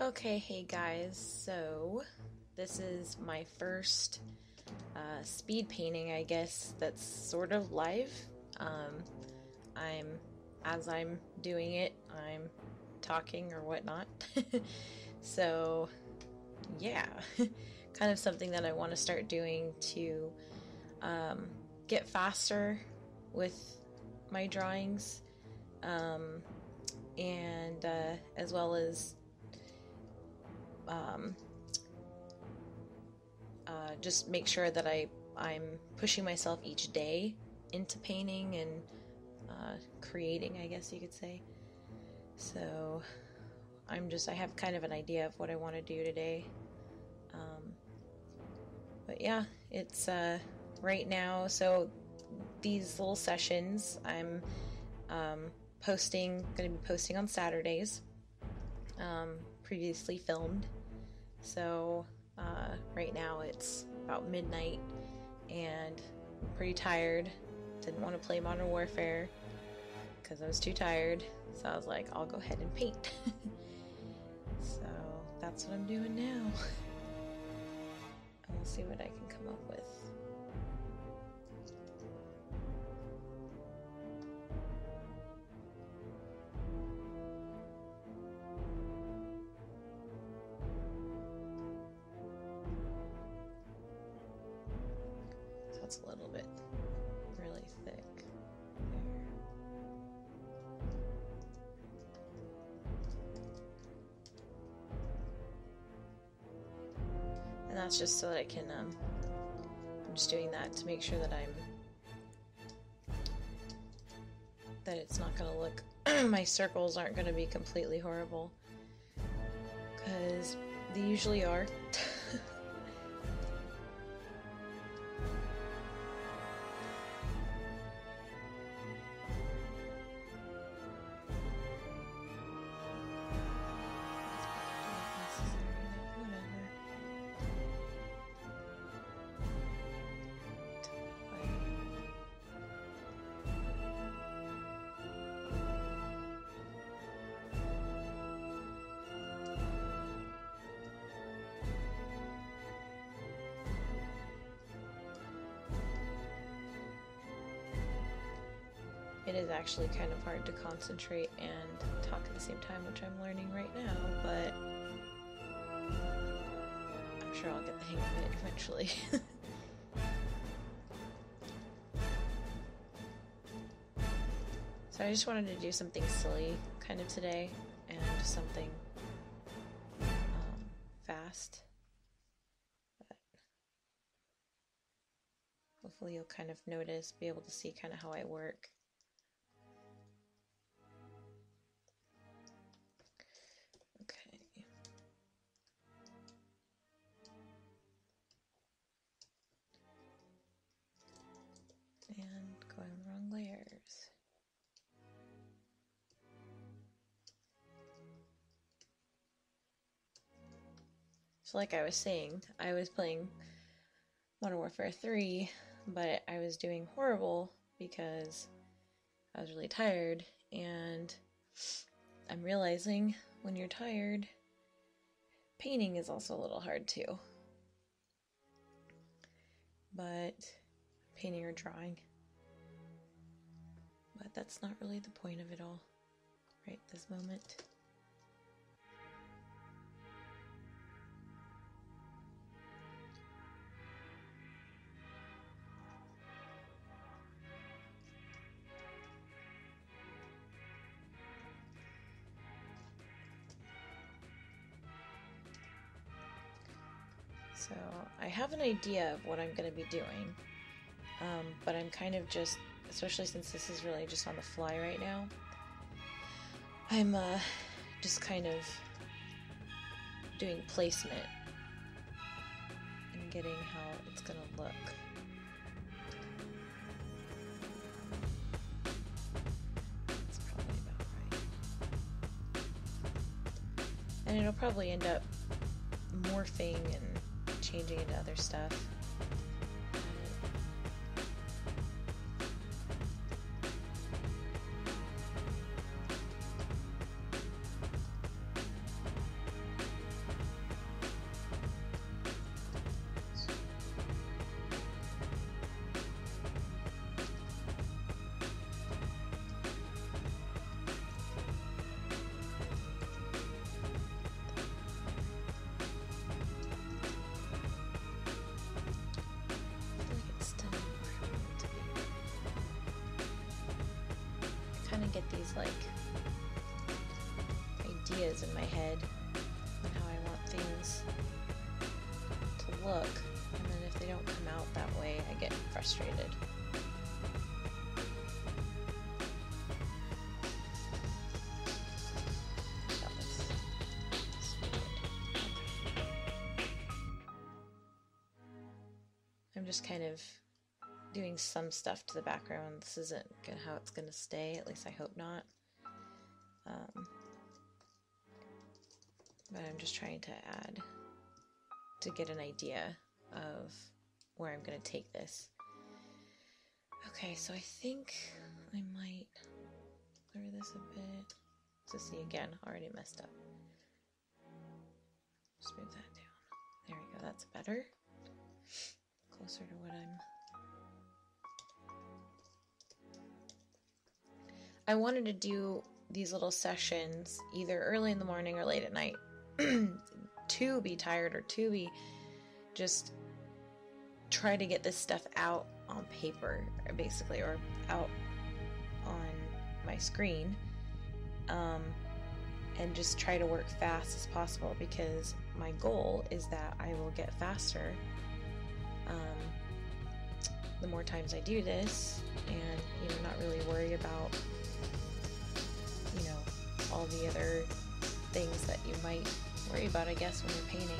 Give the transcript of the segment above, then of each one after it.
Okay, hey guys, so this is my first speed painting, I guess, that's sort of live. As I'm doing it, I'm talking or whatnot. So yeah, kind of something that I want to start doing to get faster with my drawings, and as well as just make sure that I'm pushing myself each day into painting and creating, I guess you could say. So I have kind of an idea of what I want to do today, but yeah, it's right now, so these little sessions I'm going to be posting on Saturdays, previously filmed. So right now it's about midnight and I'm pretty tired. Didn't want to play Modern Warfare because I was too tired, so I was like, I'll go ahead and paint. So that's what I'm doing now, and we'll see what I can come up with. That's a little bit really thick there. And that's just so that I can, I'm just doing that to make sure that that it's not going to look, my circles aren't going to be completely horrible, because they usually are. It is actually kind of hard to concentrate and talk at the same time, which I'm learning right now, but I'm sure I'll get the hang of it eventually. So I just wanted to do something silly kind of today, and something fast. Hopefully you'll kind of notice, be able to see kind of how I work. Like I was saying, I was playing Modern Warfare 3, but I was doing horrible because I was really tired, and I'm realizing when you're tired, painting is also a little hard too. But painting or drawing. But that's not really the point of it all right this moment. So I have an idea of what I'm going to be doing, but I'm kind of just, especially since this is really just on the fly right now, I'm just kind of doing placement and getting how it's going to look. That's probably about right. And it'll probably end up morphing and changing into other stuff. get these like ideas in my head on how I want things to look, and then if they don't come out that way, I get frustrated. I'm just kind of doing some stuff to the background. This isn't how it's going to stay, at least I hope not. But I'm just trying to add, to get an idea of where I'm going to take this. Okay, so I think I might blur this a bit. So see, again, already messed up. Just move that down. There we go, that's better. Closer to what I'm... I wanted to do these little sessions either early in the morning or late at night to be tired or to be just try to get this stuff out on paper basically, or out on my screen, and just try to work fast as possible, because my goal is that I will get faster the more times I do this, and not really worry about all the other things that you might worry about, I guess, when you're painting.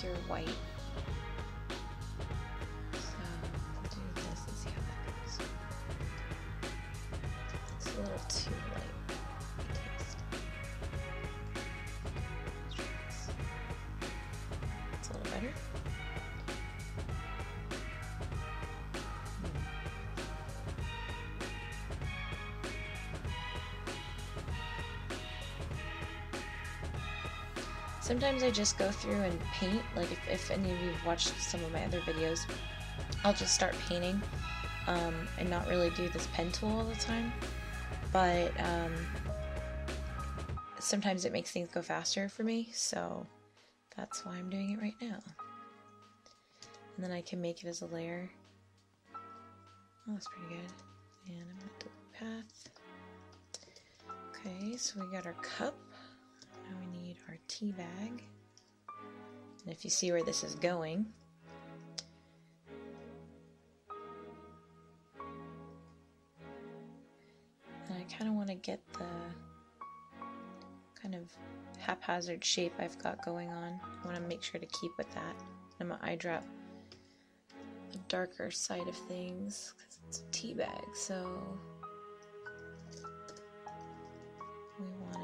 Pure white. So we'll do this and see how that goes. It's a little too light. It's a little better. Sometimes I just go through and paint, like if any of you have watched some of my other videos, I'll just start painting and not really do this pen tool all the time, but sometimes it makes things go faster for me, so that's why I'm doing it right now. And then I can make it as a layer. Oh, that's pretty good. And I'm going to delete path. Okay, so we got our cup. Now we need our tea bag, and if you see where this is going, and I kind of want to get the kind of haphazard shape I've got going on. I want to make sure to keep with that. I'm going to eye drop the darker side of things because it's a tea bag, so we want it.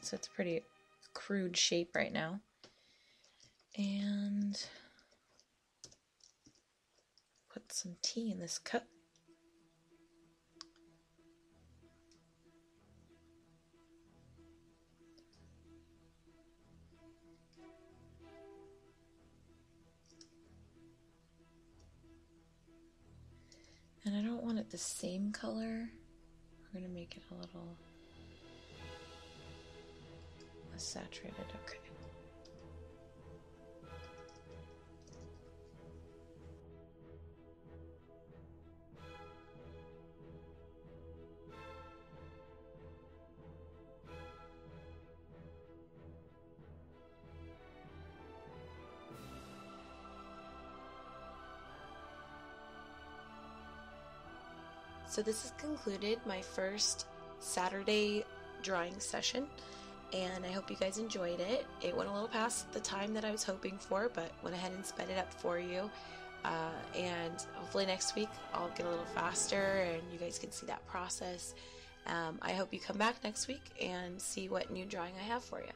So it's a pretty crude shape right now, and put some tea in this cup. And I don't want it the same color. We're going to make it a little saturated, okay. So this has concluded my first Saturday drawing session, and I hope you guys enjoyed it. It went a little past the time that I was hoping for, but went ahead and sped it up for you. And hopefully next week I'll get a little faster and you guys can see that process. I hope you come back next week and see what new drawing I have for you.